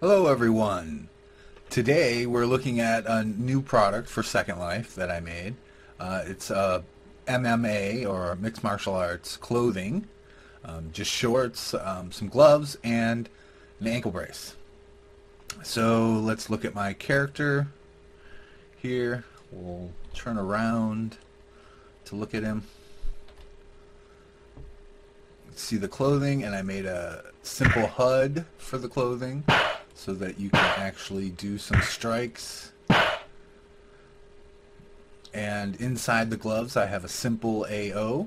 Hello everyone. Today we're looking at a new product for Second Life that I made. It's MMA or mixed martial arts clothing, just shorts, some gloves, and an ankle brace. So let's look at my character here. We'll turn around to look at him. See the clothing, and I made a simple HUD for the clothing so that you can actually do some strikes. And inside the gloves I have a simple AO,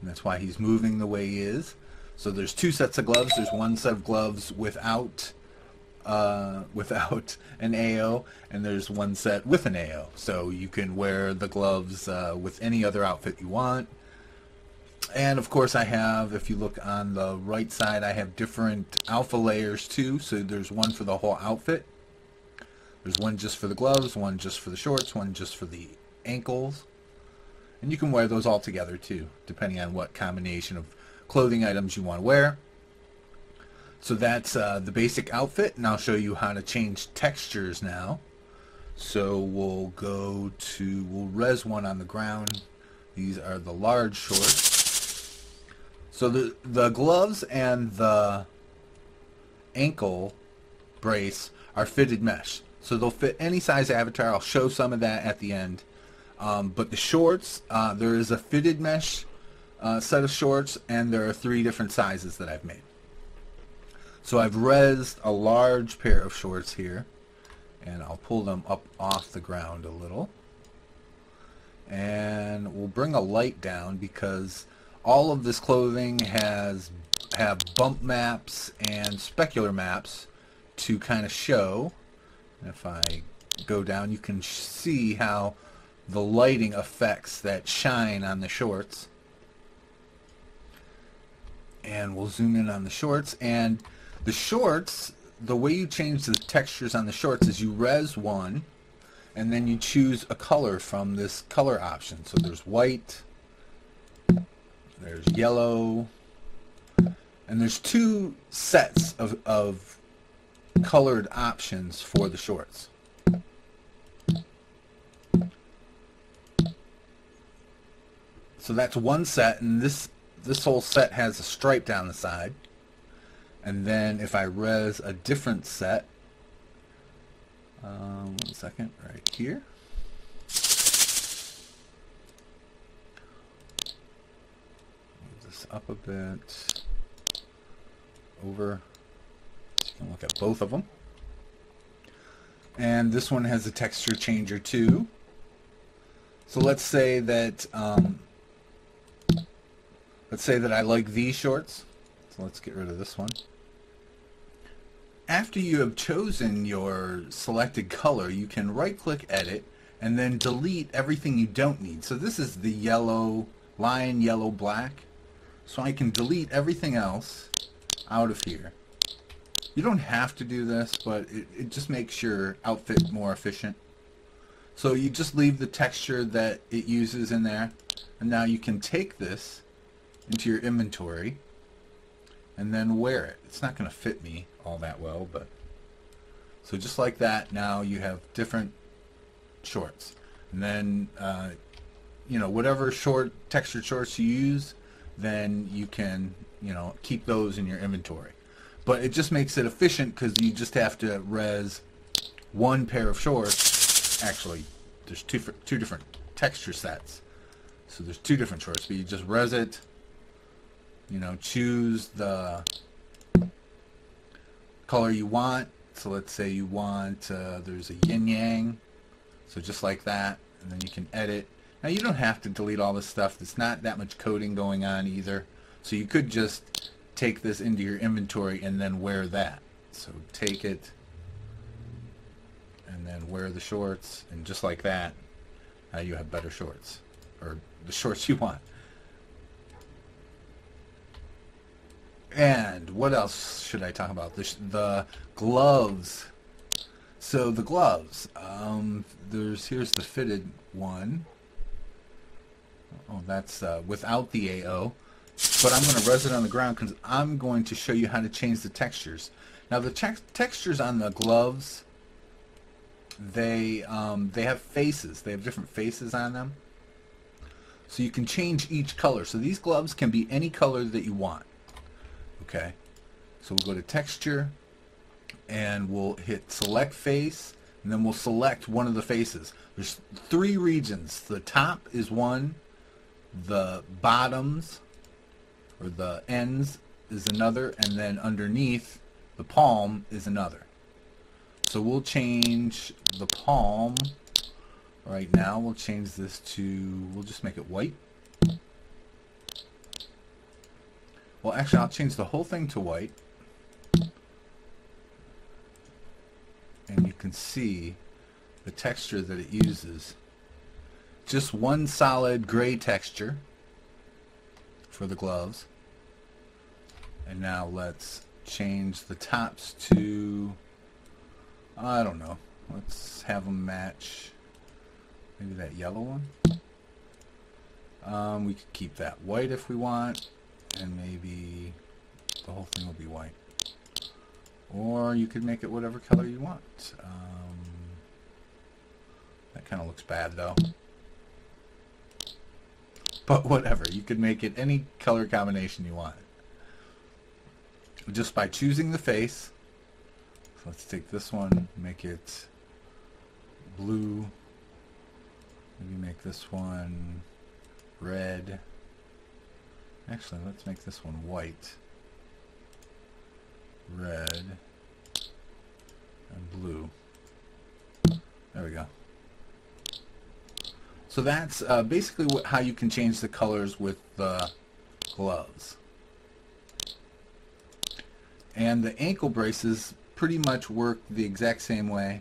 and that's why he's moving the way he is. So there's two sets of gloves. There's one set of gloves without an AO, and there's one set with an AO. So you can wear the gloves with any other outfit you want. And of course I have, if you look on the right side, I have different alpha layers too. So there's one for the whole outfit. There's one just for the gloves, one just for the shorts, one just for the ankles. And you can wear those all together too, depending on what combination of clothing items you want to wear. So that's the basic outfit, and I'll show you how to change textures now. So we'll res one on the ground. These are the large shorts. So the gloves and the ankle brace are fitted mesh. So they'll fit any size avatar. I'll show some of that at the end. But the shorts, there is a fitted mesh set of shorts, and there are three different sizes that I've made. So I've resed a large pair of shorts here, and I'll pull them up off the ground a little. And we'll bring a light down because all of this clothing have bump maps and specular maps to kind of show. And if I go down, you can see how the lighting affects that shine on the shorts. And we'll zoom in on the shorts. And the shorts, the way you change the textures on the shorts is you res one, and then you choose a color from this color option. So there's white, there's yellow, and there's two sets of colored options for the shorts. So that's one set, and this whole set has a stripe down the side. And then if I res a different set, one second, right here. Up a bit, over, you can look at both of them. And this one has a texture changer too. So let's say that I like these shorts. So let's get rid of this one. After you have chosen your selected color, you can right click edit and then delete everything you don't need. So this is the yellow, lion yellow black. So I can delete everything else out of here. You don't have to do this, but it just makes your outfit more efficient. So you just leave the texture that it uses in there. And now you can take this into your inventory and then wear it. It's not going to fit me all that well, but so just like that, now you have different shorts. And then, you know, whatever textured shorts you use, then you can, you know, keep those in your inventory. But it just makes it efficient because you just have to res one pair of shorts. Actually, there's two different texture sets. So there's two different shorts, but you just res it, you know, choose the color you want. So let's say you want, there's a yin-yang. So just like that, and then you can edit. Now you don't have to delete all this stuff. There's not that much coding going on either. So you could just take this into your inventory and then wear that. So take it and then wear the shorts, and just like that, now you have better shorts, or the shorts you want. And what else should I talk about? The gloves. So the gloves, here's the fitted one. Oh, that's without the AO, but I'm going to res it on the ground because I'm going to show you how to change the textures. Now the textures on the gloves, they have faces. They have different faces on them. So you can change each color. So these gloves can be any color that you want. Okay. So we'll go to texture and we'll hit select face, and then we'll select one of the faces. There's three regions. The top is one, the bottoms or the ends is another, and then underneath the palm is another. So we'll change the palm right now. We'll change this to, we'll just make it white. Well, actually, I'll change the whole thing to white. And you can see the texture that it uses. Just one solid gray texture for the gloves. And now let's change the tops to, I don't know, let's have them match maybe that yellow one. We could keep that white if we want, and maybe the whole thing will be white. Or you could make it whatever color you want. That kind of looks bad though. But whatever, you could make it any color combination you want. Just by choosing the face. So let's take this one, make it blue. Maybe make this one red. Actually, let's make this one white. Red and blue. There we go. So that's basically how you can change the colors with the gloves. And the ankle braces pretty much work the exact same way.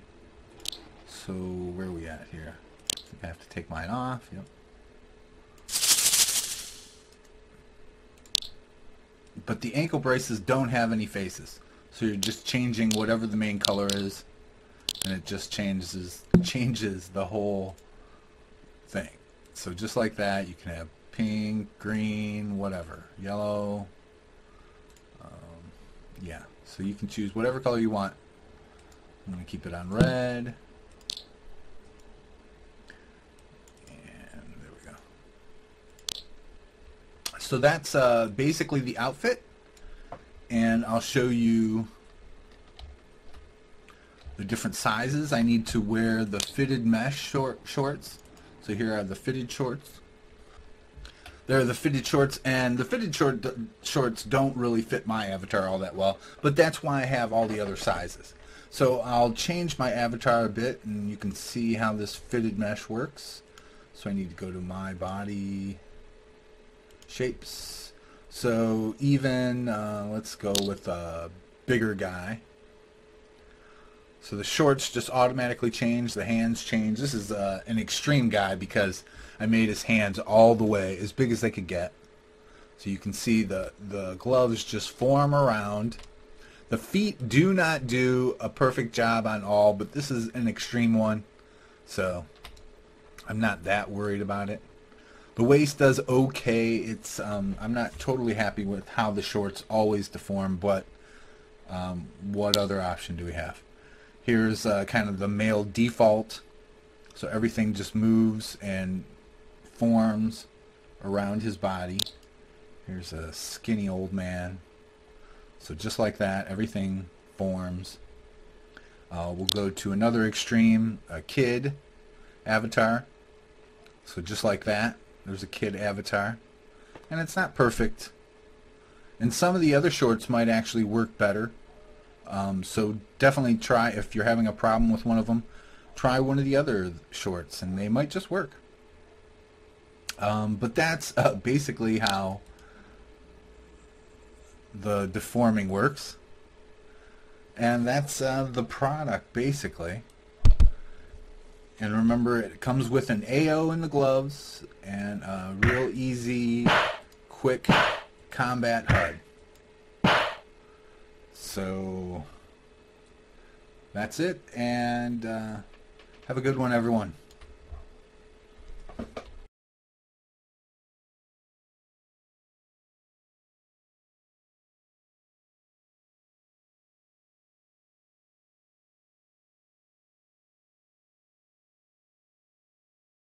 So where are we at here? I think I have to take mine off. Yep. But the ankle braces don't have any faces, so you're just changing whatever the main color is, and it just changes the whole thing. So just like that, you can have pink, green, whatever, yellow. Yeah, so you can choose whatever color you want. I'm going to keep it on red. So that's basically the outfit, and I'll show you the different sizes. I need to wear the fitted mesh shorts. So here are the fitted shorts. There are the fitted shorts, and the fitted shorts don't really fit my avatar all that well, but that's why I have all the other sizes. So I'll change my avatar a bit, and you can see how this fitted mesh works. So I need to go to my body shapes. So even let's go with a bigger guy. So the shorts just automatically change, the hands change. This is an extreme guy because I made his hands all the way as big as they could get. So you can see the gloves just form around. The feet do not do a perfect job on all, but this is an extreme one, so I'm not that worried about it. The waist does okay. It's I'm not totally happy with how the shorts always deform, but what other option do we have? Here's kind of the male default. So everything just moves and forms around his body. Here's a skinny old man. So just like that, everything forms. We'll go to another extreme, a kid avatar. So just like that. There's a kid avatar, and it's not perfect, and some of the other shorts might actually work better. So definitely try, if you're having a problem with one of them, try one of the other shorts and they might just work. But that's basically how the deforming works, and that's the product basically. And remember, it comes with an AO in the gloves and a real easy, quick combat HUD. So that's it, and have a good one, everyone.